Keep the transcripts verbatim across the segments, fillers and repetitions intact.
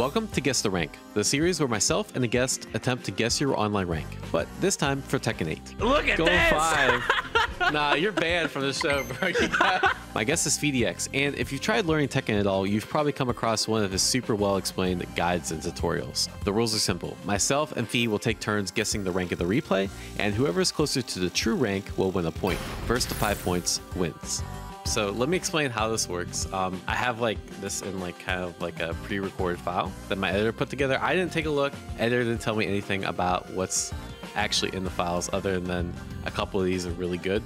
Welcome to Guess the Rank, the series where myself and a guest attempt to guess your online rank, but this time for Tekken eight. Look at Gold this! five. Nah, you're banned from the show, bro. My guest is PhiDX, and if you've tried learning Tekken at all, you've probably come across one of his super well-explained guides and tutorials. The rules are simple. Myself and Phi will take turns guessing the rank of the replay, and whoever is closer to the true rank will win a point. First to five points wins. So let me explain how this works. Um, I have like this in like kind of like a pre-recorded file that my editor put together. I didn't take a look. Editor didn't tell me anything about what's actually in the files other than a couple of these are really good.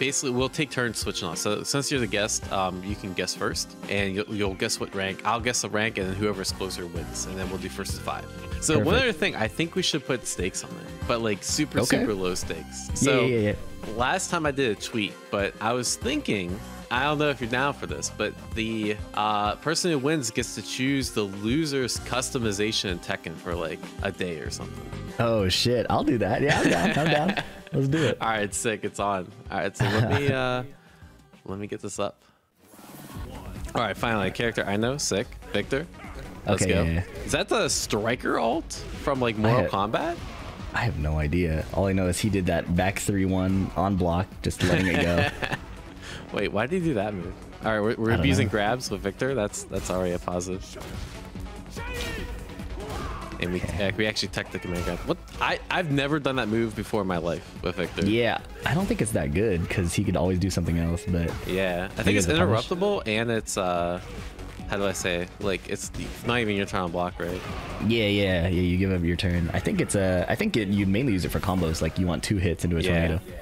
Basically, we'll take turns switching on. So since you're the guest, um, you can guess first, and you'll, you'll guess what rank. I'll guess the rank, and then whoever's closer wins, and then we'll do first to five. So Perfect. One other thing, I think we should put stakes on it, but like super, okay. super low stakes. So yeah, yeah, yeah. Last time I did a tweet, but I was thinking, I don't know if you're down for this, but the uh, person who wins gets to choose the loser's customization in Tekken for like a day or something. Oh shit, I'll do that. Yeah, I'm down, I'm down. Let's do it. All right, sick, it's on. All right, so let me, uh, let me get this up. All right, finally, a character I know, sick, Victor. Let's okay, go. Yeah, yeah. Is that the striker alt from like Mortal I have, Kombat? I have no idea. All I know is he did that back three one on block, just letting it go. Wait, why did he do that move? All right, we're, we're abusing know. grabs with Victor. That's that's already a positive. And we, okay. we actually tech the command grab. What? I, I've never done that move before in my life with Victor. Yeah, I don't think it's that good because he could always do something else. But yeah, I think it's interruptible and it's, uh, how do I say? Like, it's not even your turn on block, right? Yeah, yeah, yeah. You give up your turn. I think it's a, I think it, you mainly use it for combos. Like you want two hits into a yeah. tornado. Yeah.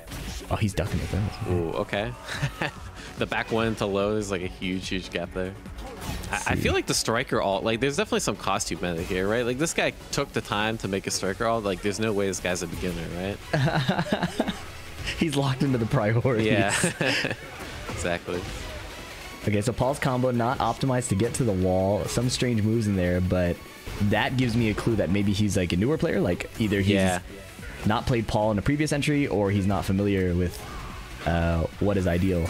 Oh, he's ducking it though. Ooh, okay. The back one to low is like a huge, huge gap there. I, I feel like the striker alt, like there's definitely some cost you benefit here, right? Like this guy took the time to make a striker alt. Like there's no way this guy's a beginner, right? He's locked into the priorities. Yeah, exactly. Okay, so Paul's combo not optimized to get to the wall. Some strange moves in there, but that gives me a clue that maybe he's like a newer player. Like either he's... Yeah. Not played Paul in a previous entry, or he's not familiar with uh, what is ideal.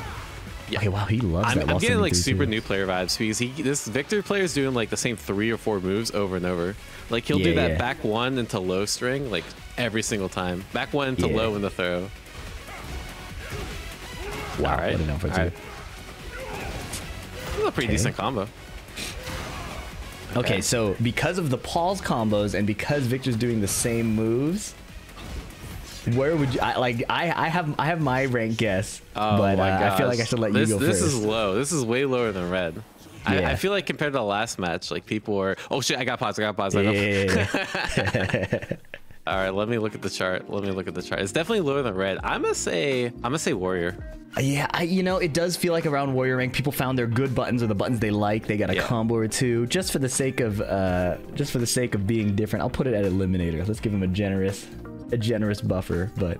Yeah. Okay, wow, he loves I'm, that. I'm getting like super too. new player vibes because he, this Victor player is doing like the same three or four moves over and over. Like he'll yeah, do that yeah. back one into low string like every single time. Back one into yeah. low in the throw. Wow, all right. What an outfit All right. This is a pretty okay. decent combo. Okay. okay, so because of the Paul's combos and because Victor's doing the same moves. Where would you I, like? I I have I have my rank guess, oh but my uh, I feel like I should let this, you go this first. This is low. This is way lower than red. Yeah. I, I feel like compared to the last match, like people were. Oh shit! I got paused. I got paused. Yeah, I got yeah, yeah. All right, let me look at the chart. Let me look at the chart. It's definitely lower than red. I'm gonna say. I'm gonna say warrior. Yeah, I, you know, it does feel like around warrior rank, people found their good buttons or the buttons they like. They got a yeah. combo or two, just for the sake of uh, just for the sake of being different. I'll put it at eliminator. Let's give him a generous. A generous buffer, but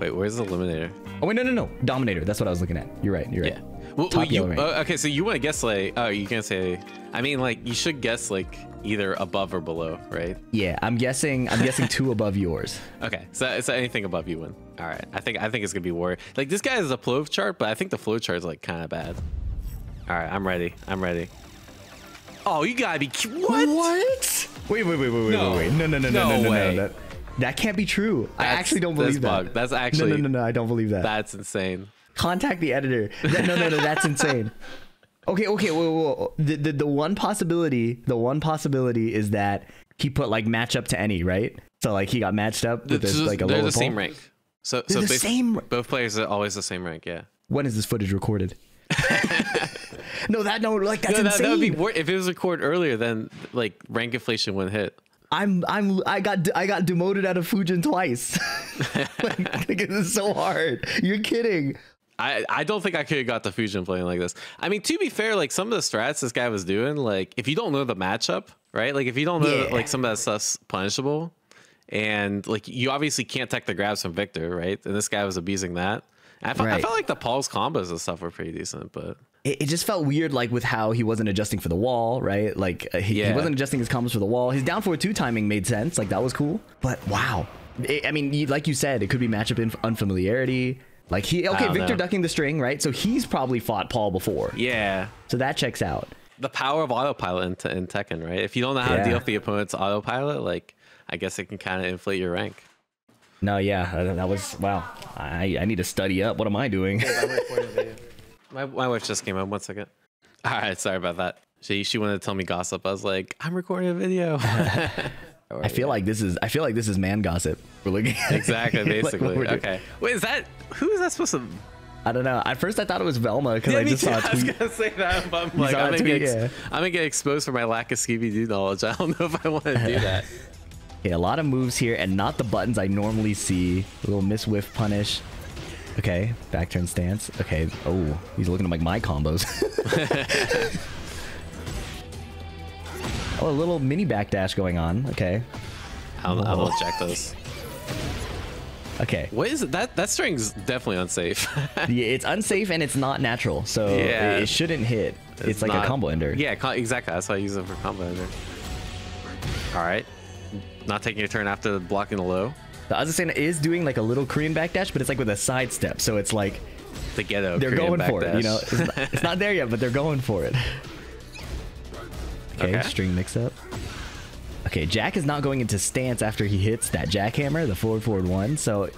wait, where's the eliminator? Oh wait, no, no, no, dominator. That's what I was looking at. You're right. You're right. Yeah. Well, well you, uh, okay, so you want to guess like? Oh, you can say. I mean, like you should guess like either above or below, right? Yeah, I'm guessing. I'm guessing two above yours. Okay, so so anything above you win. All right, I think I think it's gonna be warrior. Like this guy has a flow chart, but I think the flow chart is like kind of bad. All right, I'm ready. I'm ready. Oh, you gotta be what? What? Wait, wait, wait, wait, no. wait, wait. No, no, no, no, no, no, way. no. no. That can't be true. That's, I actually don't believe that. Bugged. That's actually... No, no, no, no, I don't believe that. That's insane. Contact the editor. No, no, no, no that's insane. Okay, okay, whoa, whoa. The, the, the one possibility, the one possibility is that he put, like, match up to any, right? So, like, he got matched up with, this, just, like, a lower They're the pole. same rank. So, so the both, same... both players are always the same rank, yeah. When is this footage recorded? no, that, no, like, that's no, that, insane. That would be wor if it was recorded earlier, then, like, rank inflation wouldn't hit. I'm I'm I got I got demoted out of Fujin twice. Like, like, this is so hard. You're kidding. I I don't think I could have got the Fujin playing like this. I mean, to be fair, like some of the strats this guy was doing, like if you don't know the matchup, right? Like if you don't know yeah. that, like some of that stuff's punishable, and like you obviously can't tech the grabs from Victor, right? And this guy was abusing that. I, right. I felt like the Paul's combos and stuff were pretty decent, but. It just felt weird, like with how he wasn't adjusting for the wall, right? Like uh, he, yeah. he wasn't adjusting his combos for the wall. His down forward two timing made sense, like that was cool. But wow, it, I mean, you, like you said, it could be matchup inf unfamiliarity. Like he, okay, Victor know. ducking the string, right? So he's probably fought Paul before. Yeah. So that checks out. the power of autopilot in, in Tekken, right? If you don't know how yeah. to deal with the opponent's autopilot, like, I guess it can kind of inflate your rank. No, yeah, that was, wow. I, I need to study up. What am I doing? my, my wife just came on. One second. All right, sorry about that. She, she wanted to tell me gossip. I was like, I'm recording a video. I feel you? like this is, I feel like this is man gossip. We're looking at exactly, basically. like okay. Wait, is that, who is that supposed to? I don't know. At first I thought it was Velma because yeah, I just saw a tweet. I was going to say that, but I'm like, I'm going to yeah. get exposed for my lack of Scooby-Doo knowledge. I don't know if I want to do that. Okay, a lot of moves here and not the buttons I normally see. A little miss whiff punish. Okay, back turn stance. Okay, oh, he's looking at like my combos. Oh, a little mini backdash going on. Okay. I'll, I'll check those. Okay. What is it? That, that string's definitely unsafe. Yeah, it's unsafe and it's not natural, so yeah, it, it shouldn't hit. It's, it's like not, a combo ender. Yeah, exactly. That's why I use it for combo ender. All right. Not taking a turn after blocking the low. The Azucena is doing like a little Korean backdash, but it's like with a side step, so it's like the ghetto. They're Korean going backdash. for it. You know, it's not, it's not there yet, but they're going for it. Okay, okay, string mix up. Okay, Jack is not going into stance after he hits that jackhammer, the forward forward one. So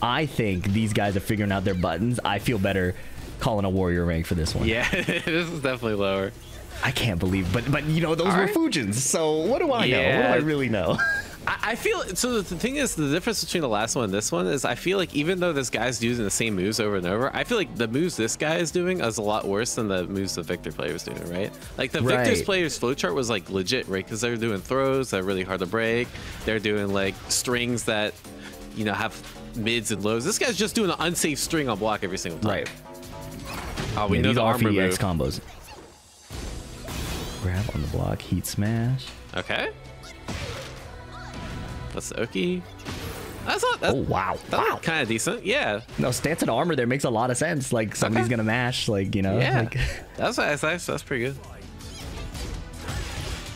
I think these guys are figuring out their buttons. I feel better calling a warrior rank for this one. Yeah, this is definitely lower. I can't believe, but but you know those All were right. Fujins. So what do I yeah. know? What do I really know? I, I feel so. The thing is, the difference between the last one and this one is I feel like even though this guy's using the same moves over and over, I feel like the moves this guy is doing is a lot worse than the moves the Victor player was doing, right? Like the right. Victor's player's flowchart was like legit, right? Because they're doing throws that are really hard to break. They're doing like strings that, you know, have mids and lows. This guy's just doing an unsafe string on block every single time. Right. Oh, we yeah, know these the are PhiDX combos. Grab on the block, heat smash. Okay. That's Oki. That's not. That's, oh wow! That's wow. Kind of decent, yeah. No, stance and armor there makes a lot of sense. Like somebody's okay. gonna mash, like you know. Yeah. Like, that's that's that's pretty good.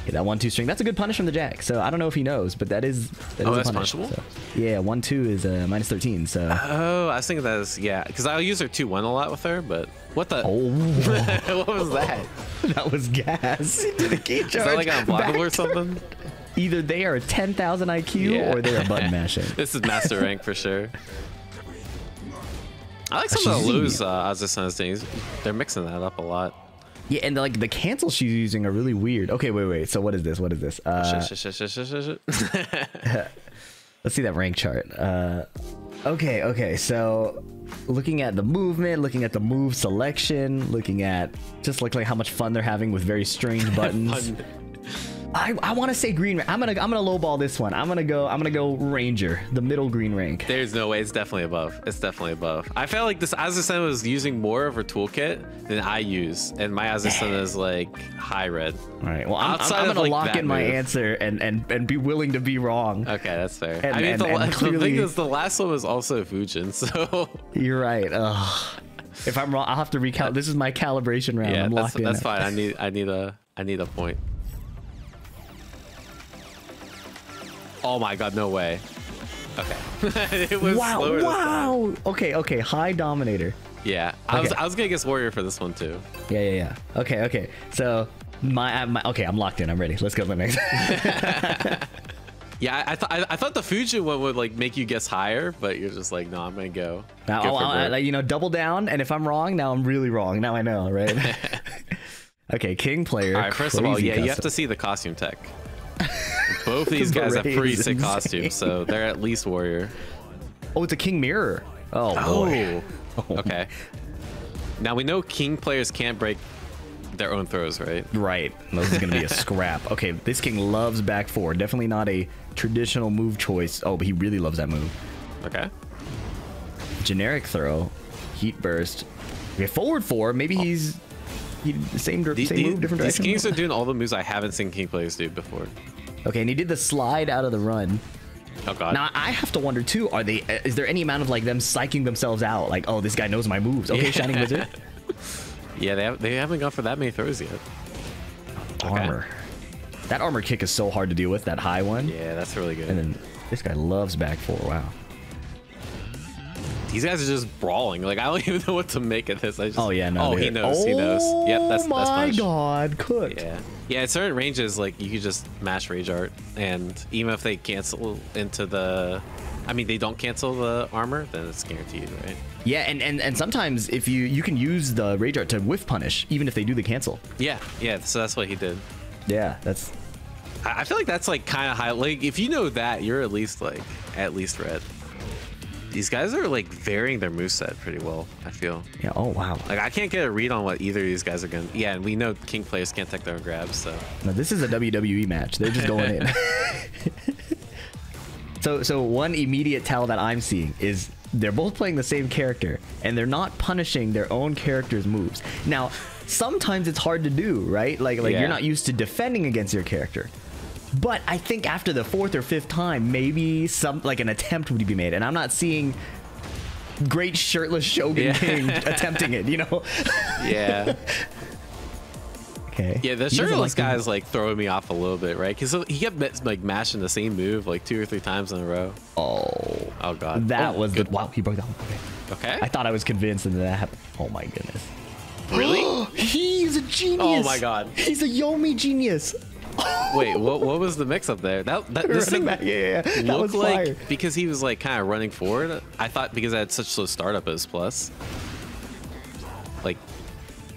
Yeah, that one two string. That's a good punish from the Jack. So I don't know if he knows, but that is. That oh, is that's a punish, punishable. So. Yeah, one two is uh, minus thirteen. So. Oh, I was thinking that is yeah, because I'll use her two one a lot with her, but what the? Oh. What was that? That was gas. Did it keep charge? Is that like unblockable or something? Either they are ten thousand I Q yeah. or they're button mashing. This is master rank for sure. I like some of the lows uh, Azucena's things. They're mixing that up a lot. Yeah, and like the cancels she's using are really weird. Okay, wait, wait. So what is this? What is this? Uh, shit, shit, shit, shit, shit, shit. Let's see that rank chart. Uh, okay, okay. So looking at the movement, looking at the move selection, looking at just like, like how much fun they're having with very strange buttons. I, I want to say green rank. I'm gonna I'm gonna lowball this one. I'm gonna go I'm gonna go Ranger, the middle green rank. There's no way. It's definitely above. It's definitely above. I felt like this Azucena was using more of her toolkit than I use, and my Azucena is like high red. All right. Well, I'm, I'm, I'm gonna like lock in move. my answer and and and be willing to be wrong. Okay, that's fair. And, I mean, and, the, and the clearly, thing is, the last one was also Fujin, so you're right. Ugh. If I'm wrong, I'll have to recount. This is my calibration round. Yeah, I'm locked that's, in. That's fine. I need I need a I need a point. Oh my god, no way. Okay. It was wow, slower wow. This time. Okay, okay, high Dominator. Yeah, I okay. was I was gonna guess Warrior for this one too. Yeah, yeah, yeah. Okay, okay. So my, my okay, I'm locked in. I'm ready. Let's go to the next. Yeah, I thought I, I thought the Fujin one would like make you guess higher, but you're just like, no, I'm gonna go. Now, go I'll, I'll, you know, double down, and if I'm wrong, now I'm really wrong. Now I know, right? Okay, King player. All right, first of all, yeah, custom. you have to see the costume tech. Both these guys have pretty sick costumes, so they're at least warrior. Oh, it's a King mirror. Oh, boy. Oh. Okay. Now we know King players can't break their own throws, right? Right. This is gonna be a scrap. Okay, this King loves back four. Definitely not a traditional move choice. Oh, but he really loves that move. Okay. Generic throw, heat burst. Okay, forward four. Maybe oh. he's. He, same, same these, move, different direction. These Kings are doing all the moves I haven't seen King players do before. Okay, and he did the slide out of the run. Oh god. Now I have to wonder too. Are they? Is there any amount of like them psyching themselves out? Like, oh, this guy knows my moves. Okay, yeah. Shining Wizard. Yeah, they have, they haven't gone for that many throws yet. Armor. Okay. That armor kick is so hard to deal with. That high one. Yeah, that's really good. And then this guy loves back four. Wow. These guys are just brawling. Like, I don't even know what to make of this. I just, oh, yeah, no. Oh, he knows, oh, he knows. Yep, that's, that's punch. Oh, my God, cooked. Yeah. Yeah, at certain ranges, like, you could just mash Rage Art, and even if they cancel into the... I mean, they don't cancel the armor, then it's guaranteed, right? Yeah, and, and, and sometimes if you, you can use the Rage Art to whiff punish, even if they do the cancel. Yeah, yeah, so that's what he did. Yeah, that's... I feel like that's, like, kind of high. Like, if you know that, you're at least, like, at least red. These guys are, like, varying their moveset pretty well, I feel. Yeah, oh, wow. Like, I can't get a read on what either of these guys are going to... Yeah, and we know King players can't take their own grabs, so... No, this is a W W E match. They're just going in. So, so one immediate tell that I'm seeing is they're both playing the same character, and they're not punishing their own character's moves. Now, sometimes it's hard to do, right? Like, like yeah. You're not used to defending against your character. But I think after the fourth or fifth time, maybe some like an attempt would be made, and I'm not seeing great shirtless Shogun yeah. King attempting it, you know? Yeah. Okay. Yeah, the shirtless guy is like throwing me off a little bit, right? Because he kept like mashing the same move like two or three times in a row. Oh. Oh God. That oh, was good. The, wow. He broke down. Okay. Okay. I thought I was convinced, and then that happened. Oh my goodness. Really? He's a genius. Oh my God. He's a Yomi genius. Wait, what, what was the mix up there? That, that this thing back, yeah, yeah. That looked was like fire. Because he was like kind of running forward. I thought because I had such slow startup as plus. Like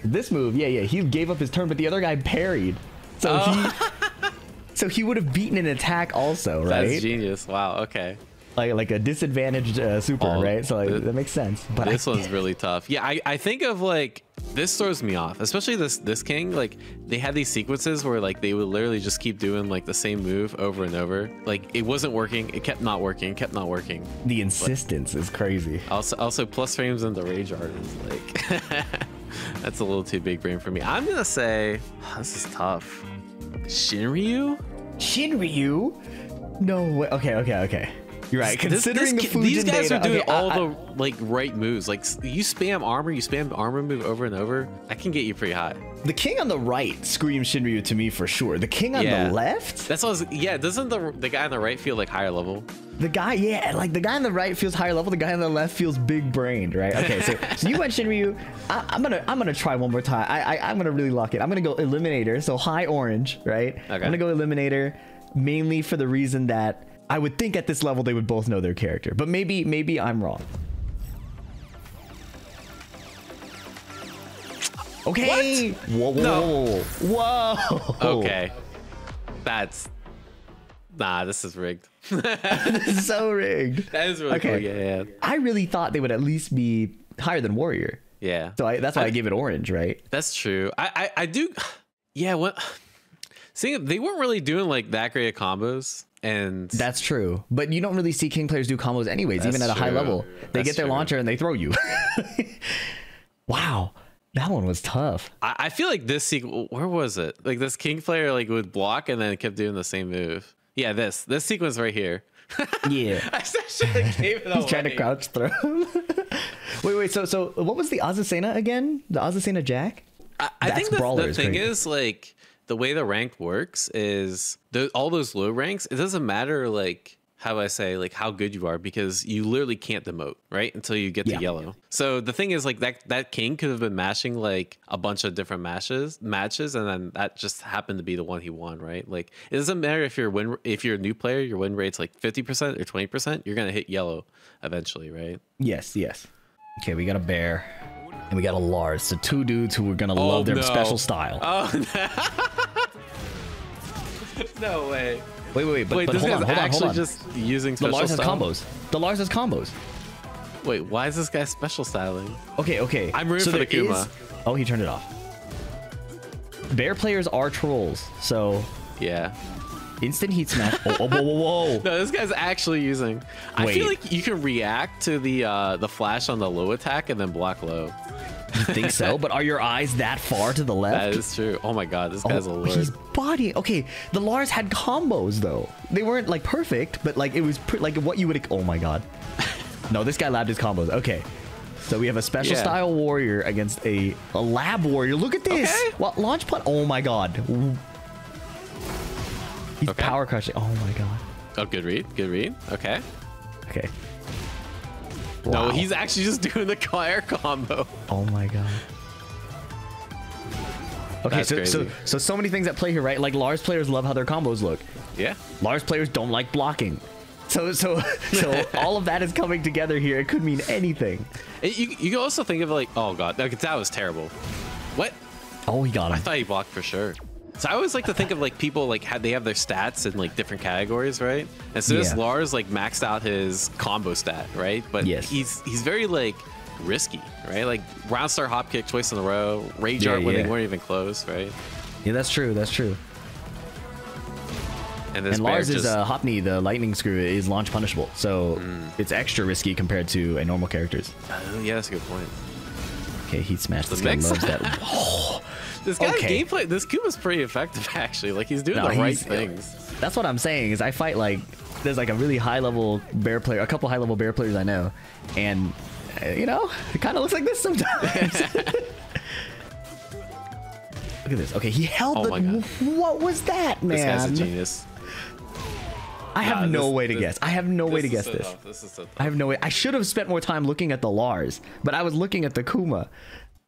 this move, yeah, yeah. He gave up his turn, but the other guy parried. So oh. he, so he would have beaten an attack also, right? That's genius. Wow. Okay. Like like a disadvantaged uh, super, oh, right? So like th that makes sense. But this I one's really tough. Yeah, I I think of like. This throws me off, especially this this King. Like they had these sequences where like they would literally just keep doing like the same move over and over. Like it wasn't working, it kept not working, kept not working. The insistence but is crazy. Also, also plus frames and the Rage Art is like that's a little too big brain for me. I'm gonna say oh, this is tough. Shinryu? Shinryu? No way. Okay, okay, okay. You're right. Considering this, this, the Fujin these guys data, are doing okay, all I, the like right moves. Like you spam armor, you spam armor move over and over. That can get you pretty high. The King on the right screams Shinryu to me for sure. The King on yeah. the left. That's what I was, yeah. Doesn't the the guy on the right feel like higher level? The guy, yeah, like the guy on the right feels higher level. The guy on the left feels big brained, right? Okay, so, so you went Shinryu. I, I'm gonna I'm gonna try one more time. I, I I'm gonna really lock it. I'm gonna go Eliminator. So high orange, right? Okay. I'm gonna go Eliminator, mainly for the reason that. I would think at this level they would both know their character, but maybe maybe I'm wrong. Okay. What? Whoa, whoa, no. whoa, whoa. Okay. That's nah. This is rigged. This is so rigged. That is really okay. Cool. Yeah, yeah. I really thought they would at least be higher than Warrior. Yeah. So I, that's why I, I gave it orange, right? That's true. I I, I do. Yeah. What? See, they weren't really doing like that great of combos. And that's true, but you don't really see King players do combos anyways, even at a true. high level. They that's get their true. launcher and they throw you. Wow, that one was tough. I, I feel like this sequence, where was it? Like this King player like would block and then kept doing the same move. Yeah, this this sequence right here. Yeah, I should have gave it away. He's trying to crouch throw. wait, wait. So, so what was the Azucena again? The Azucena Jack? I, I think the, the thing crazy. is like. The way the rank works is th all those low ranks, it doesn't matter like how I say like how good you are because you literally can't demote, right? Until you get yeah. to yellow. So the thing is like that that King could have been mashing like a bunch of different matches matches and then that just happened to be the one he won, right? Like it doesn't matter if you're win if you're a new player, your win rate's like fifty percent or twenty percent, you're gonna hit yellow eventually, right? Yes, yes. Okay, we got a bear. And we got a Lars, so two dudes who are gonna oh, love their no. special style. Oh no! No way! Wait, wait, wait! But, wait, but this hold on, hold actually on, hold on. Just using special the Lars style. has combos. The Lars has combos. Wait, why is this guy special styling? Okay, okay. I'm rooting so for the Kuma. Is... Oh, he turned it off. Bear players are trolls, so yeah. Instant heat smash. Oh, oh, whoa, whoa, whoa. No, this guy's actually using. I Wait. feel like you can react to the uh, the flash on the low attack and then block low. You think so? But are your eyes that far to the left? That is true. Oh my God, this guy's oh, a lord. He's body. Okay, the Lars had combos though. They weren't like perfect, but like it was pr like what you would. Oh my God. No, this guy labbed his combos. Okay. So we have a special yeah. style warrior against a, a lab warrior. Look at this. Okay. Well, launch put. Oh my God. He's okay. power crushing. Oh my God. Oh, good read. Good read. Okay. Okay. Wow. No, he's actually just doing the air combo. Oh my god. Okay, so, so so so many things at play here, right? Like Lars players love how their combos look. Yeah. Lars players don't like blocking. So so so all of that is coming together here. It could mean anything. It, you you can also think of like, oh god, that was terrible. What? Oh, he got him. I thought he blocked for sure. So I always like to think of like people like how they have their stats in like different categories, right? And so this yeah. Lars like maxed out his combo stat, right? But yes. he's he's very like risky, right? Like round star hop kick twice in a row, rage yeah, art when yeah. they weren't even close, right? Yeah, that's true. That's true. And, this and Lars' just... uh, hop knee, the lightning screw, is launch punishable, so mm. it's extra risky compared to a normal character's. Oh yeah, that's a good point. Okay, heat smash. This guy loves that. Oh, this guy's okay. gameplay. This Kuma's pretty effective actually. Like he's doing no, the he's, right things. That's what I'm saying. Is I fight like there's like a really high level bear player, a couple high level bear players I know, and uh, you know it kind of looks like this sometimes. Look at this. Okay, he held oh the. My God. What was that, man? This guy's a genius. I have nah, no this, way to this, guess. I have no way to guess so this. this is so I have no way. I should have spent more time looking at the Lars, but I was looking at the Kuma,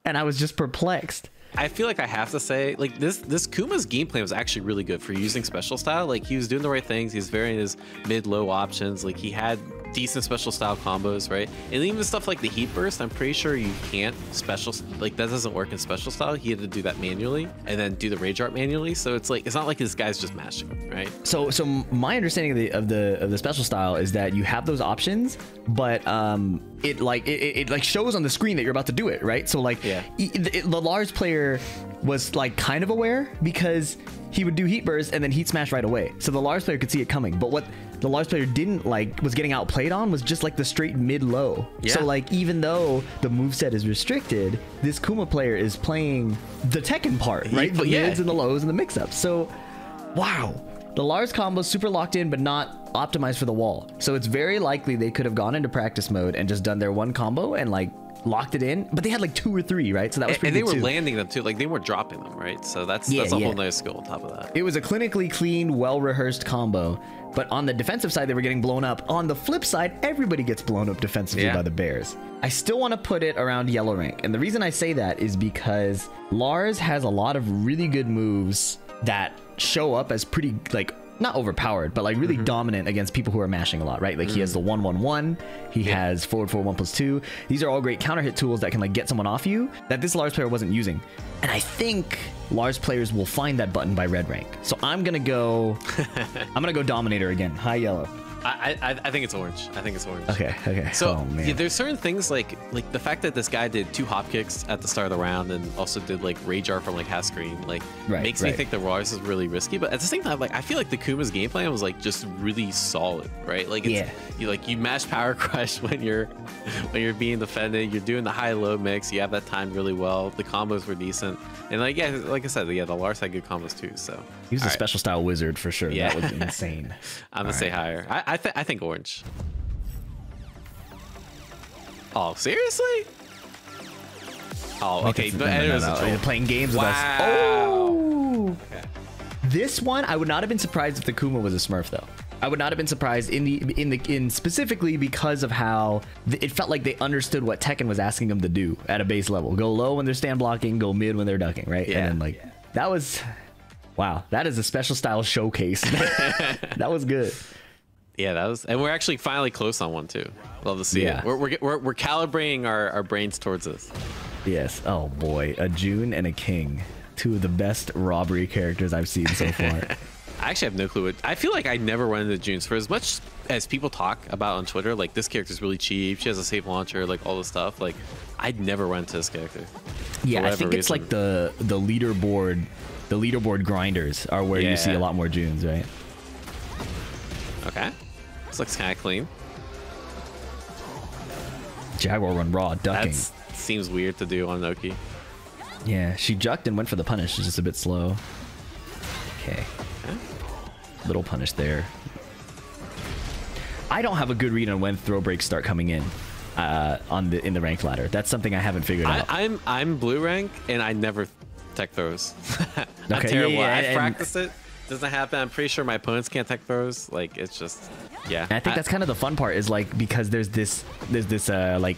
and I was just perplexed. I feel like I have to say, like this, this Kuma's gameplay was actually really good for using special style. Like he was doing the right things. He's varying his mid-low options. Like he had decent special style combos, right? And even stuff like the heat burst, I'm pretty sure you can't special, like that doesn't work in special style. He had to do that manually and then do the rage art manually. So it's like, it's not like this guy's just mashing, right? So, so my understanding of the, of the, of the special style is that you have those options, but, um, it like, it, it, it like shows on the screen that you're about to do it. Right. So like yeah. it, it, the Lars player was like kind of aware because he would do heat burst and then heat smash right away. So the Lars player could see it coming, but what the Lars player didn't like was getting outplayed on was just like the straight mid low. Yeah. So like, even though the moveset is restricted, this Kuma player is playing the Tekken part, right? He, the yeah. mids and the lows and the mix ups. So wow, the Lars combo super locked in, but not optimized for the wall. So it's very likely they could have gone into practice mode and just done their one combo and like locked it in, but they had like two or three, right? So that was pretty good. And they were landing them too, like they weren't dropping them, right? So that's that's a whole nother skill on top of that. It was a clinically clean, well-rehearsed combo, but on the defensive side, they were getting blown up. On the flip side, everybody gets blown up defensively by the Bears. I still want to put it around yellow rank, and the reason I say that is because Lars has a lot of really good moves that show up as pretty like not overpowered, but like really mm-hmm. dominant against people who are mashing a lot, right? Like mm-hmm. he has the one one one, he yeah. has forward four one plus two. These are all great counter hit tools that can like get someone off you that this Lars player wasn't using. And I think Lars players will find that button by red rank. So I'm gonna go, I'm gonna go Dominator again. High yellow. I, I I think it's orange. I think it's orange. Okay. Okay. So oh, man. Yeah, there's certain things like like the fact that this guy did two hop kicks at the start of the round and also did like rage art from like half screen, like right, makes right. me think the Lars is really risky. But at the same time, like I feel like the Kuma's game plan was like just really solid, right? Like it's, yeah, you like you mash power crush when you're when you're being defended. You're doing the high low mix. You have that timed really well. The combos were decent. And like yeah, like I said, yeah, the Lars had good combos too. So he was All a right. special style wizard for sure. Yeah. That was insane. I'm gonna All say right. higher. I, I, th I think orange. Oh, seriously? Oh, okay. But no, no, no, no. playing games wow. with us. Oh. Okay. This one, I would not have been surprised if the Kuma was a Smurf, though. I would not have been surprised in the in the in specifically because of how th it felt like they understood what Tekken was asking them to do at a base level. Go low when they're stand blocking. Go mid when they're ducking. Right. Yeah. And like yeah. that was, wow. That is a special style showcase. That was good. Yeah, that was, and we're actually finally close on one too. Love to see yeah. it. We're, we're we're we're calibrating our our brains towards this. Yes. Oh boy, a June and a King, two of the best robbery characters I've seen so far. I actually have no clue. What, I feel like I never run into Junes. For as much as people talk about on Twitter, like this character's really cheap. She has a safe launcher, like all this stuff. Like I'd never run into this character. Yeah, I think it's reason. like the the leaderboard, the leaderboard grinders are where yeah. you see a lot more Junes, right? Okay. This looks kind of clean. Jaguar run raw, ducking. That seems weird to do on Noki. Yeah, she jucked and went for the punish. She's just a bit slow. Okay. okay. Little punish there. I don't have a good read on when throw breaks start coming in uh, on the in the rank ladder. That's something I haven't figured I, out. I'm I'm blue rank, and I never tech throws. I'm okay, terrible. Yeah, yeah, I practice it. doesn't happen. I'm pretty sure my opponents can't tech throws. Like, it's just, yeah. And I think I, that's kind of the fun part is like, because there's this, there's this, uh, like,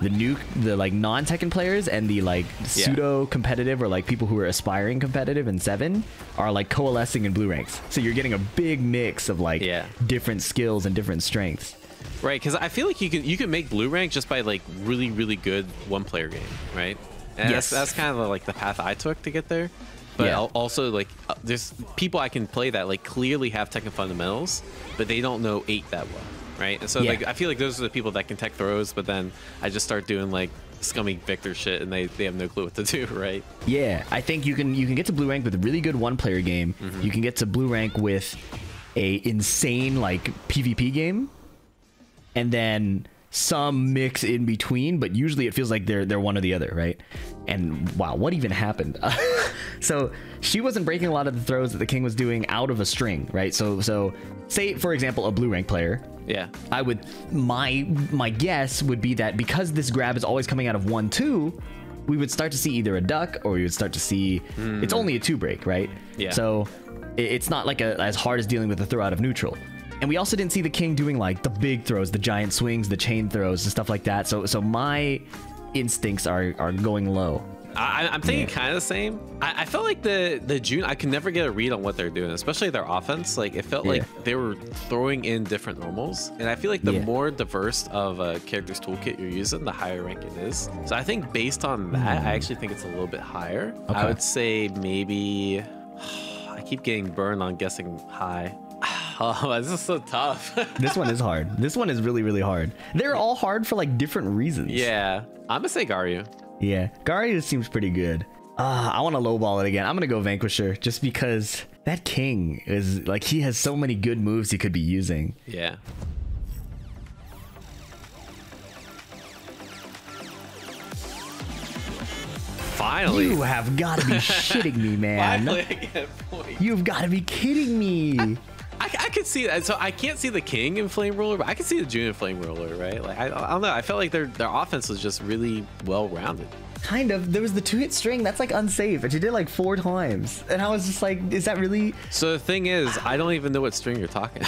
the new, the like non-Tekken players and the like pseudo competitive or like people who are aspiring competitive in seven are like coalescing in blue ranks. So you're getting a big mix of like yeah. different skills and different strengths. Right, because I feel like you can you can make blue rank just by like really really good one player game, right? And yes. that's that's kind of like the path I took to get there. But yeah. also like there's people I can play that like clearly have Tekken fundamentals, but they don't know eight that well. Right, and so yeah. like I feel like those are the people that can tech throws, but then I just start doing like scummy Victor shit, and they they have no clue what to do, right? Yeah, I think you can you can get to blue rank with a really good one-player game. Mm-hmm. You can get to blue rank with a insane like PvP game, and then some mix in between. But usually it feels like they're they're one or the other, right? And wow, what even happened? So she wasn't breaking a lot of the throws that the King was doing out of a string, right? So so say for example a blue rank player. Yeah, I would. My my guess would be that because this grab is always coming out of one two, we would start to see either a duck or we would start to see mm. it's only a two break, right? Yeah. So it's not like a, as hard as dealing with a throw out of neutral. And we also didn't see the King doing like the big throws, the giant swings, the chain throws, and stuff like that. So so my instincts are are going low. I, I'm thinking yeah. kind of the same. I, I felt like the the June, I could never get a read on what they're doing, especially their offense. Like it felt yeah. like they were throwing in different normals, and I feel like the yeah. more diverse of a character's toolkit you're using, the higher rank it is. So I think based on that, mm. I actually think it's a little bit higher. Okay. I would say maybe. I keep getting burned on guessing high. Oh, this is so tough. This one is hard. This one is really really hard. They're all hard for like different reasons. Yeah, I'm gonna say Garyu. Yeah, Garyu seems pretty good. Uh, I want to lowball it again. I'm going to go Vanquisher just because that King is like, he has so many good moves he could be using. Yeah. Finally. You have got to be shitting me, man. Finally, I get a point. You've got to be kidding me. I I, I could see that. So I can't see the King in Flame Ruler, but I could see the June in Flame Ruler, right? Like, I, I don't know. I felt like their their offense was just really well-rounded. Kind of. There was the two-hit string. That's, like, unsafe. And she did, like, four times. And I was just like, is that really? So the thing is, I don't even know what string you're talking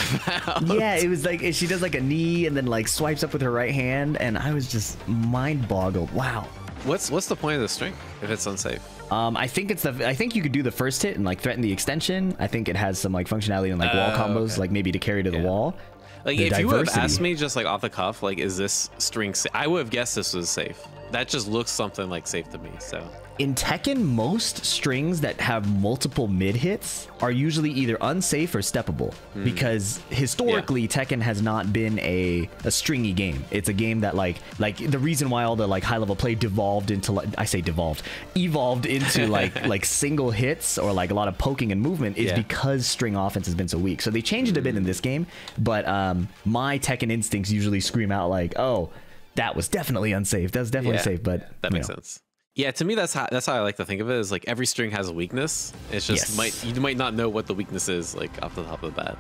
about. Yeah, it was like she does, like, a knee and then, like, swipes up with her right hand. And I was just mind-boggled. Wow. What's what's the point of the string if it's unsafe? Um, I think it's the. I think you could do the first hit and like threaten the extension. I think it has some like functionality and like uh, wall combos, okay. like maybe to carry to the yeah. wall. Like the if diversity. You would have asked me just like off the cuff, like is this string? Sa I would have guessed this was safe. That just looks something like safe to me. So in Tekken, most strings that have multiple mid hits are usually either unsafe or steppable mm. because historically yeah. Tekken has not been a a stringy game. It's a game that like like the reason why all the like high level play devolved into like I say devolved evolved into like like single hits or like a lot of poking and movement is yeah. because string offense has been so weak. So they changed it a bit in this game, but um, my Tekken instincts usually scream out like, oh, that was definitely unsafe. That was definitely yeah, safe, but that makes know. sense. Yeah, to me, that's how that's how I like to think of it. Is like every string has a weakness. It's just yes. might you might not know what the weakness is like off the top of the bat.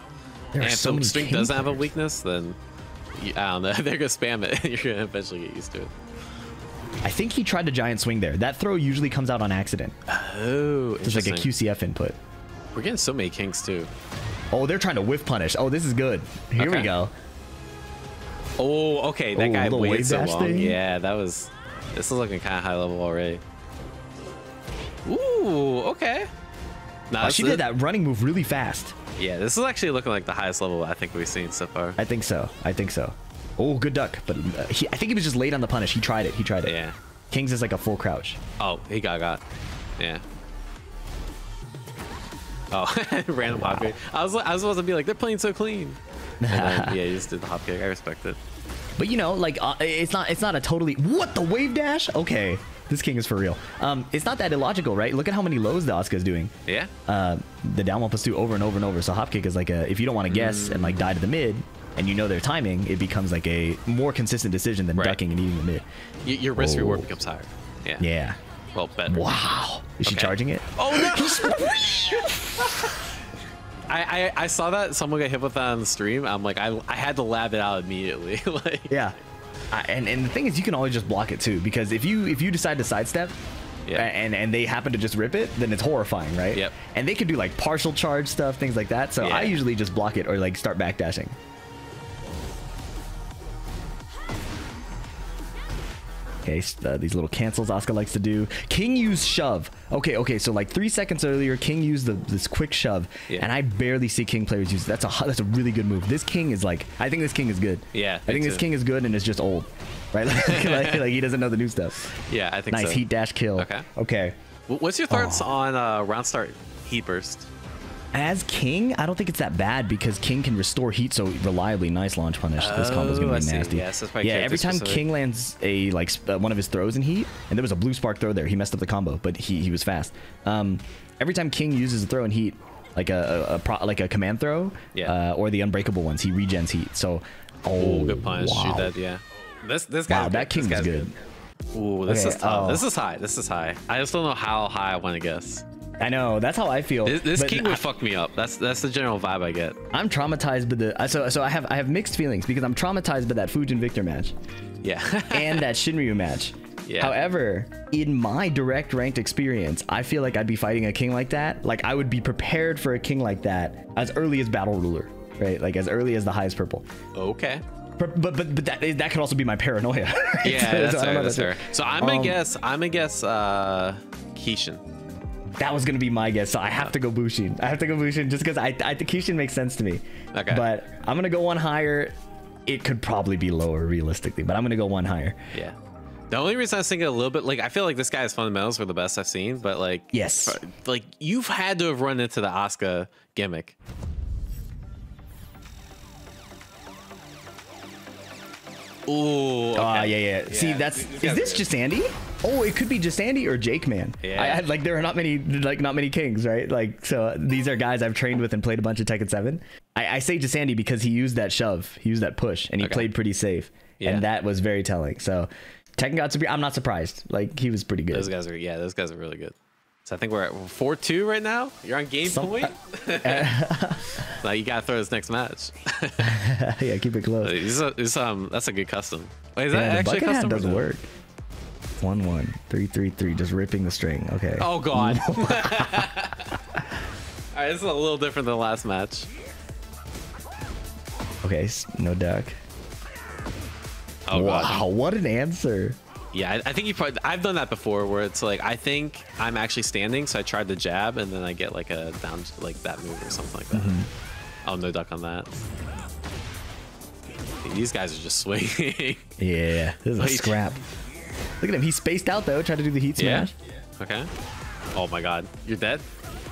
There and if so the string doesn't have a weakness, then you, I don't know. They're gonna spam it, and you're gonna eventually get used to it. I think he tried to giant swing there. That throw usually comes out on accident. Oh, it's like a Q C F input. We're getting so many Kings too. Oh, they're trying to whiff punish. Oh, this is good. Here okay. we go. Oh, okay. That oh, guy waited so long. Thing? Yeah, that was. This is looking kind of high level already. Ooh, okay. Nah, oh, she did it. That running move really fast. Yeah, this is actually looking like the highest level I think we've seen so far. I think so. I think so. Oh, good duck. But uh, he, I think he was just late on the punish. He tried it. He tried it. Yeah. King's is like a full crouch. Oh, he got got. Yeah. Oh, random wow. hop kick. I was I was supposed to be like, they're playing so clean. Then, yeah, he just did the hop kick. I respect it. But you know, like uh, it's not it's not a totally what the wave dash. Okay, this King is for real. Um, it's not that illogical, right? Look at how many lows the Asuka is doing. Yeah. Uh, the down one plus two over and over and over. So hop kick is like a if you don't want to guess mm. and like die to the mid, and you know their timing, it becomes like a more consistent decision than right. ducking and eating the mid. Y your risk oh. reward becomes higher. Yeah. Yeah. Well, better. Wow. Is okay. she charging it? Oh no. I, I, I saw that someone got hit with that on the stream. I'm like, I, I had to lab it out immediately. Like, yeah, I, and and the thing is, you can always just block it too because if you if you decide to sidestep, yeah. and and they happen to just rip it, then it's horrifying, right? Yep. And they can do like partial charge stuff, things like that. So yeah. I usually just block it or like start backdashing. Okay, uh, these little cancels Asuka likes to do. King used shove. Okay, okay, so like three seconds earlier, King used the, this quick shove, yeah. and I barely see King players use. That's a that's a really good move. This King is like, I think this King is good. Yeah, I think too. this King is good, and it's just old, right? Like, like, like he doesn't know the new stuff. Yeah, I think nice so. heat dash kill. Okay, okay. What's your thoughts oh. on uh, round start heat burst? As King, I don't think it's that bad because King can restore heat so reliably. Nice launch punish. Oh, this combo's gonna be nasty. Yes, that's yeah, every time specific. King lands a like uh, one of his throws in heat, and there was a blue spark throw there. He messed up the combo, but he he was fast. Um, every time King uses a throw in heat, like a, a, a pro, like a command throw, yeah. uh, or the unbreakable ones, he regens heat. So, oh, Ooh, good punish. Wow. Shoot that, yeah. This this guy. Wow, that King is good. good. Ooh, this okay, is tough. Oh. This is high. This is high. I just don't know how high I want to guess. I know, that's how I feel. This, this King would I, fuck me up. That's that's the general vibe I get. I'm traumatized by the so so I have I have mixed feelings because I'm traumatized by that Fujin Victor match. Yeah. and that Shinryu match. Yeah. However, in my direct ranked experience, I feel like I'd be fighting a King like that. Like I would be prepared for a King like that as early as Battle Ruler, right? Like as early as the highest purple. Okay. But but but that that could also be my paranoia. Right? Yeah, so, that's, so fair, that's fair. So I'm gonna um, guess I'm gonna guess uh, Kishin. That was gonna be my guess, so I have to go Bushin. I have to go Bushin just because I, I think Kishin makes sense to me. Okay. But I'm gonna go one higher. It could probably be lower realistically, but I'm gonna go one higher. Yeah. The only reason I was thinking a little bit like I feel like this guy's fundamentals were the best I've seen, but like yes, like you've had to have run into the Asuka gimmick. Ooh. Okay. Uh, yeah, yeah, yeah. See, that's is this just Andy? Oh, it could be just Andy or Jake, man. Yeah. I had like there are not many like not many Kings, right? Like so these are guys I've trained with and played a bunch of Tekken seven. I, I say just Andy because he used that shove, he used that push, and he okay. played pretty safe, yeah. and that was very telling. So Tekken got to be. I'm not surprised. Like he was pretty good. Those guys are yeah, those guys are really good. So I think we're at four two right now. You're on game Some, point. Uh, like you gotta throw this next match. yeah, keep it close. It's a, it's, um, that's a good custom. Wait, is yeah, that actually a custom? Does no? work. One one three three three, just ripping the string. Okay. Oh god. All right, this is a little different than the last match. Okay, no duck. Oh wow, god. What an answer. Yeah, I, I think you probably I've done that before where it's like I think I'm actually standing, so I tried to jab and then I get like a down like that move or something like that. Mm-hmm. Oh, no duck on that. These guys are just swinging. Yeah, this is a scrap. Look at him, he spaced out though, tried to do the heat smash. Yeah. Yeah. Okay. Oh my god, you're dead?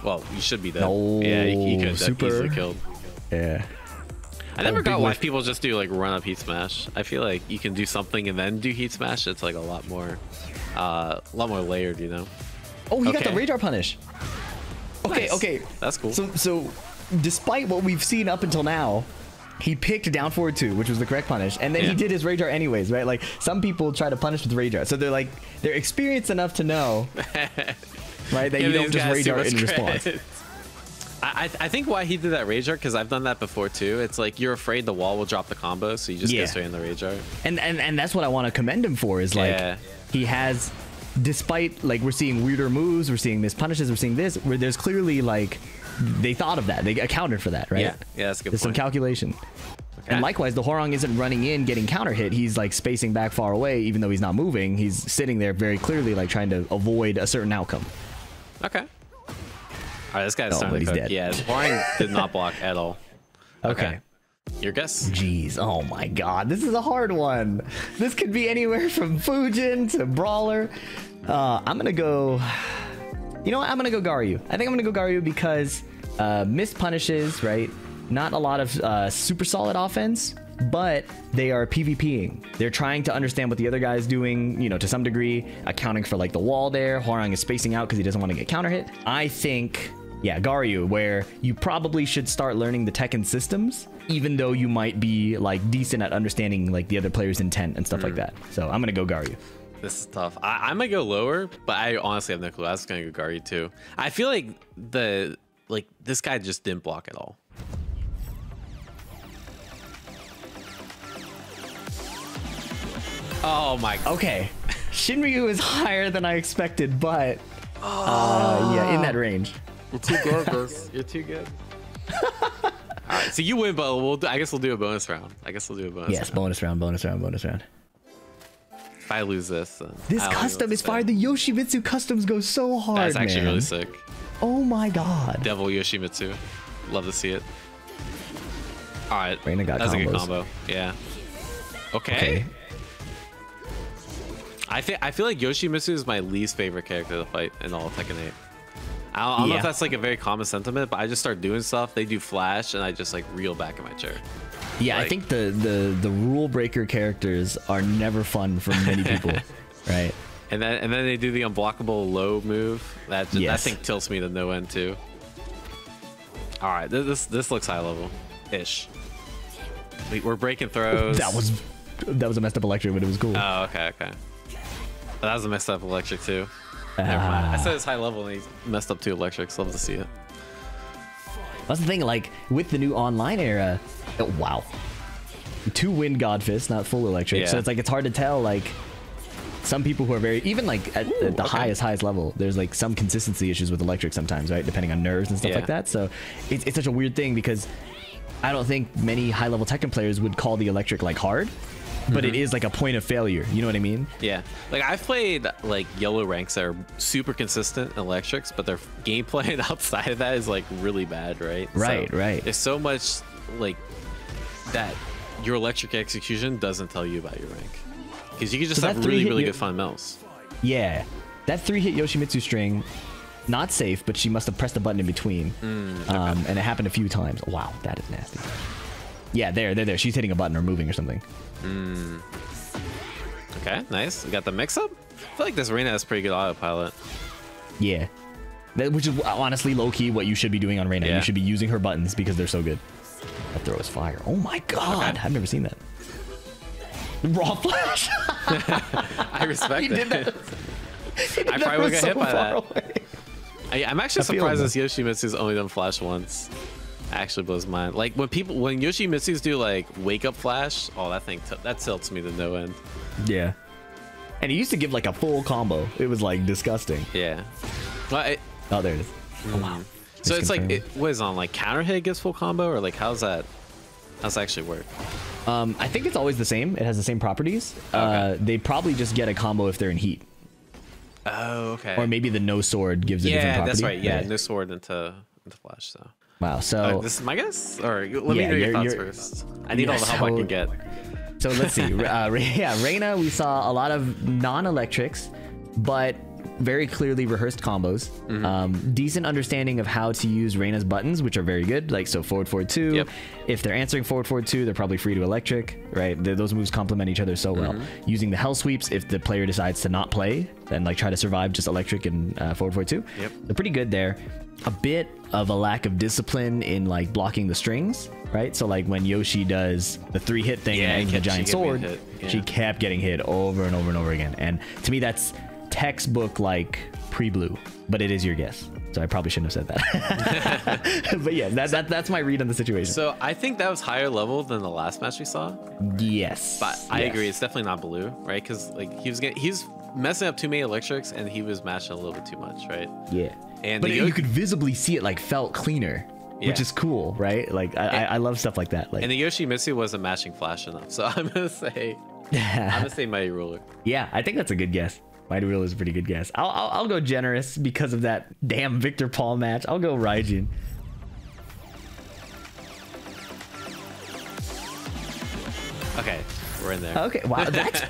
Well, you should be dead. No, yeah, he, he could super easily killed. Yeah. I never got why people just do like run up heat smash. I feel like you can do something and then do heat smash. It's like a lot more, uh, a lot more layered, you know. Oh, he okay. got the radar punish. Okay, nice. okay, that's cool. So, so despite what we've seen up until now, he picked down forward two, which was the correct punish, and then yeah. he did his radar anyways, right? Like some people try to punish with radar, so they're like they're experienced enough to know, right? That yeah, you don't just radar in response. Credit. I, I think why he did that Ranger, because I've done that before too. It's like you're afraid the wall will drop the combo, so you just yeah. go straight in the Ranger. And and and that's what I want to commend him for is like yeah. he has, despite like we're seeing weirder moves, we're seeing miss punishes, we're seeing this where there's clearly like they thought of that, they accounted for that, right? Yeah, yeah, that's a good. There's point. Some calculation. Okay. And likewise, the Hwoarang isn't running in getting counter hit. He's like spacing back far away, even though he's not moving. He's sitting there very clearly like trying to avoid a certain outcome. Okay. All right, this guy's starting to cook. Yeah, Hwoarang did not block at all. Okay. okay. Your guess? Jeez, oh my god. This is a hard one. This could be anywhere from Fujin to Brawler. Uh, I'm going to go... You know what? I'm going to go Garyu. I think I'm going to go Garyu because uh, missed punishes, right? Not a lot of uh, super solid offense, but they are PvPing. They're trying to understand what the other guy's doing, you know, to some degree, accounting for like the wall there. Hwoarang is spacing out because he doesn't want to get counter hit. I think... Yeah, Garyu, where you probably should start learning the Tekken systems, even though you might be like decent at understanding like the other player's intent and stuff mm. like that. So I'm gonna go Garyu. This is tough. I, I might go lower, but I honestly have no clue. I was gonna go Garyu too. I feel like the like this guy just didn't block at all. Oh my. Okay. Shinryu is higher than I expected, but uh, yeah, in that range. You're too good, Liz. You're too good. All right, so you win, but we'll. I guess we'll do a bonus round. I guess we'll do a bonus. Yes, round. bonus round, bonus round, bonus round. If I lose this, then this custom is fire. The Yoshimitsu customs go so hard. That's actually man. really sick. Oh my god. Devil Yoshimitsu. Love to see it. All right, Reina got that's combos. a good combo. Yeah. Okay. okay. I feel I feel like Yoshimitsu is my least favorite character to fight in all of Tekken eight. I don't, I don't yeah. know if that's like a very common sentiment, but I just start doing stuff. They do flash, and I just like reel back in my chair. Yeah, like, I think the the the rule breaker characters are never fun for many people, right? And then and then they do the unblockable low move. That just, yes. that thing tilts me to no end too. All right, this this, this looks high level, ish. We, we're breaking throws. That was that was a messed up electric, but it was cool. Oh, okay, okay. That was a messed up electric too. Never mind. I said it's high level and he's messed up two electrics. Love to see it. That's the thing, like, with the new online era, oh, wow. Two wind god fists, not full electric. Yeah. So it's like, it's hard to tell, like, some people who are very, even like at, Ooh, at the okay. highest, highest level, there's like some consistency issues with electric sometimes, right? Depending on nerves and stuff yeah. like that. So it's, it's such a weird thing because I don't think many high level Tekken players would call the electric like hard. But mm-hmm. it is like a point of failure. You know what I mean? Yeah. Like I've played like yellow ranks that are super consistent in electrics, but their gameplay outside of that is like really bad, right? Right, so right. There's so much like that your electric execution doesn't tell you about your rank. Because you can just so have really, really good fundamentals. Yeah. That three hit Yoshimitsu string, not safe, but she must have pressed the button in between. Mm, okay. um, and it happened a few times. Wow, that is nasty. Yeah, there, there, there. She's hitting a button or moving or something. Mm. Okay, nice. We got the mix-up. I feel like this Reina has pretty good autopilot. Yeah, that, which is honestly low-key what you should be doing on Reina. Yeah. You should be using her buttons because they're so good. That throw is fire. Oh my god, okay. I've never seen that. Raw flash. I respect he did it. That. He did I that probably would get so hit by that. Away. I, I'm actually I surprised this Yoshimitsu's only done flash once. Actually blows my mind. Like when people, when Yoshimitsu's do like wake up flash, oh that thing, t that tilts me to no end. Yeah. And he used to give like a full combo. It was like disgusting. Yeah. Well, it, oh, there it is. Mm. Oh, wow. So it's, it's like, it, what is on like counter hit gives full combo or like how's that, how's that actually work? Um, I think it's always the same. It has the same properties. Okay. Uh, they probably just get a combo if they're in heat. Oh, okay. Or maybe the no sword gives yeah, a different property. Yeah, that's right. Yeah, right. No sword into, into flash, so. Wow, so... Uh, this is my guess? Or let me yeah, know your thoughts first. I need yeah, all the help so, I can get. So let's see. uh, yeah, Reina, we saw a lot of non-electrics, but very clearly rehearsed combos. Mm-hmm. um, decent understanding of how to use Reina's buttons, which are very good. Like, so forward, forward, two. Yep. If they're answering forward, forward, two, they're probably free to electric, right? They're, those moves complement each other so well. Mm-hmm. Using the hell sweeps, if the player decides to not play, then like try to survive just electric and uh, forward, forward, two. Yep. They're pretty good there. A bit of a lack of discipline in like blocking the strings, right? So like when Yoshi does the three hit thing yeah, and the giant sword, yeah. she kept getting hit over and over and over again. And to me, that's textbook like pre-blue, but it is your guess. So I probably shouldn't have said that. But yeah, that, that that's my read on the situation. So I think that was higher level than the last match we saw. Yes, but I yes. agree. It's definitely not blue, right? Because like he was getting, he was messing up too many electrics and he was mashing a little bit too much, right? Yeah. And but you could visibly see it like felt cleaner, yeah. which is cool, right? Like I, and, I love stuff like that. Like, and the Yoshimitsu wasn't matching flash enough, so I'm gonna say, I'm gonna say Mighty Ruler. Yeah, I think that's a good guess. Mighty Ruler is a pretty good guess. I'll, I'll I'll go generous because of that damn Victor Paul match. I'll go Raijin. Okay, we're in there. Okay, wow, that's.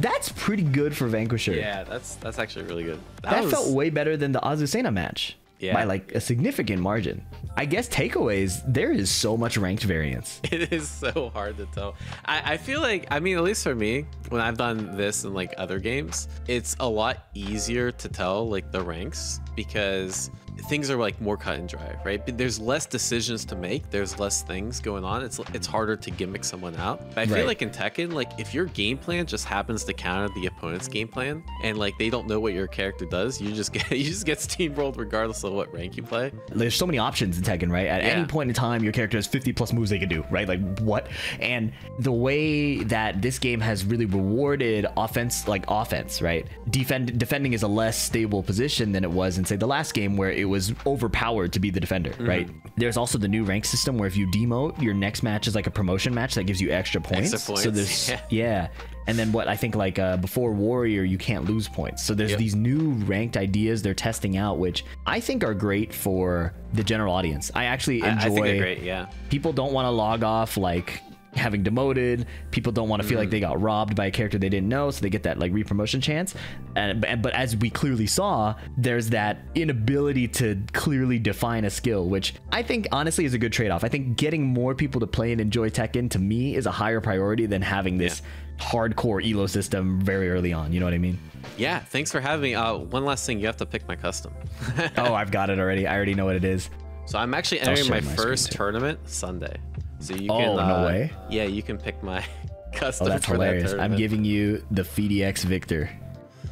That's pretty good for Vanquisher. Yeah, that's that's actually really good. That, that was... felt way better than the Azucena match yeah. by like a significant margin. I guess takeaways, there is so much ranked variance. It is so hard to tell. I, I feel like, I mean, at least for me, when I've done this in like other games, it's a lot easier to tell like the ranks because things are like more cut and dry, right? But there's less decisions to make. There's less things going on. It's it's harder to gimmick someone out. But I feel right. like in Tekken, like if your game plan just happens to counter the opponent's game plan and like they don't know what your character does, you just get you just get steamrolled regardless of also what rank you play. There's so many options in Tekken, right? At yeah. any point in time, your character has fifty plus moves they can do, right? Like, what? And the way that this game has really rewarded offense, like offense, right? Defend, defending is a less stable position than it was in, say, the last game where it was overpowered to be the defender, mm-hmm. right? There's also the new rank system where if you demote, your next match is like a promotion match that gives you extra points. Extra points. So there's, yeah. yeah. And then what I think, like uh, before Warrior, you can't lose points. So there's yep. these new ranked ideas they're testing out, which I think are great for the general audience. I actually enjoy. I, I think they're great, yeah. People don't want to log off like having demoted. People don't want to mm. feel like they got robbed by a character they didn't know, so they get that like re-promotion chance. And but, but as we clearly saw, there's that inability to clearly define a skill, which I think honestly is a good trade-off. I think getting more people to play and enjoy Tekken to me is a higher priority than having this. Yeah. hardcore E L O system very early on, you know what I mean? Yeah, thanks for having me. Uh, one last thing, you have to pick my custom. Oh, I've got it already. I already know what it is. So I'm actually entering my, my first tournament Sunday. So you oh, can. Oh, uh, no way. Yeah, you can pick my custom. Oh, that's for hilarious. That I'm giving you the PhiDX Victor.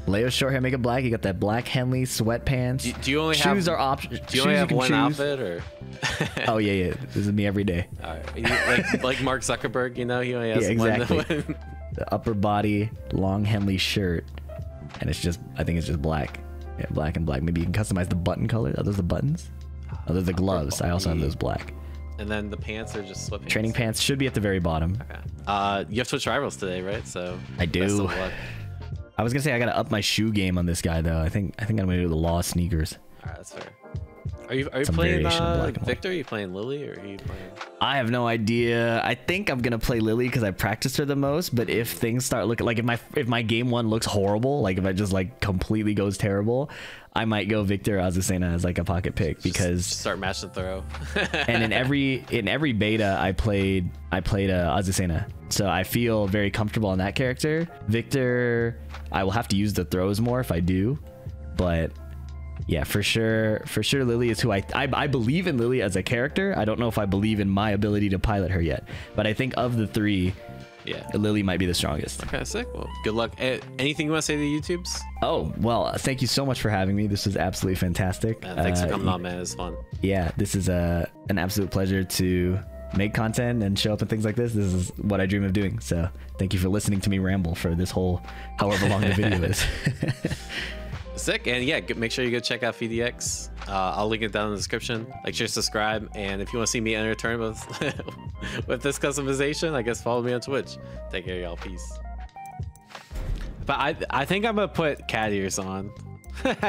Leo short hair, make it black. You got that black Henley sweatpants. Do, do you only shoes have, are options? Do you only have you one choose. outfit or? Oh yeah, yeah. This is me every day. All right. Like, like Mark Zuckerberg, you know, he only has yeah, exactly. one. one. The upper body, long Henley shirt, and it's just, I think it's just black. Yeah, black and black. Maybe you can customize the button color. Are those the buttons? Are those the gloves? I also have those black. And then the pants are just sweatpants. Training pants should be at the very bottom. Okay. Uh, you have Twitch Rivals today, right? So I do. I was gonna say I gotta up my shoe game on this guy though. I think I think I'm gonna do the Law sneakers. All right, that's fair. Are you are you Some playing uh, Victor? Are you playing Lily or are you playing? I have no idea. I think I'm gonna play Lily because I practiced her the most. But if things start looking like if my if my game one looks horrible, like if it just like completely goes terrible, I might go Victor Azucena as like a pocket pick because just, just start match and throw. And in every in every beta, I played I played uh, Azucena, so I feel very comfortable on that character. Victor, I will have to use the throws more if I do, but. Yeah, for sure. For sure, Lily is who I, I... I believe in Lily as a character. I don't know if I believe in my ability to pilot her yet. But I think of the three, yeah, Lily might be the strongest. Okay, sick. Well, good luck. Anything you want to say to the YouTubes? Oh, well, thank you so much for having me. This was absolutely fantastic. Man, thanks uh, for coming on, man. It was fun. Yeah, this is uh, an absolute pleasure to make content and show up and things like this. This is what I dream of doing. So thank you for listening to me ramble for this whole however long the video is. Sick. And yeah, make sure you go check out PhiDX. Uh, I'll link it down in the description. Like, share, subscribe, and if you want to see me enter a tournament with, with this customization, I guess follow me on Twitch. Take care, y'all. Peace. But I, I think I'm gonna put cat ears on. I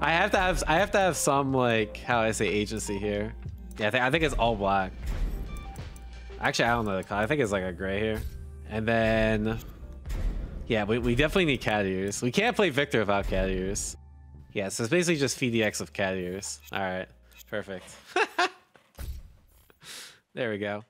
have to have, I have to have some like how I say agency here. Yeah, I think I think it's all black. Actually, I don't know the color. I think it's like a gray here, and then. Yeah, we, we definitely need cat ears. We can't play Victor without cat ears. Yeah, so it's basically just PhiDX of cat ears. All right, perfect. There we go.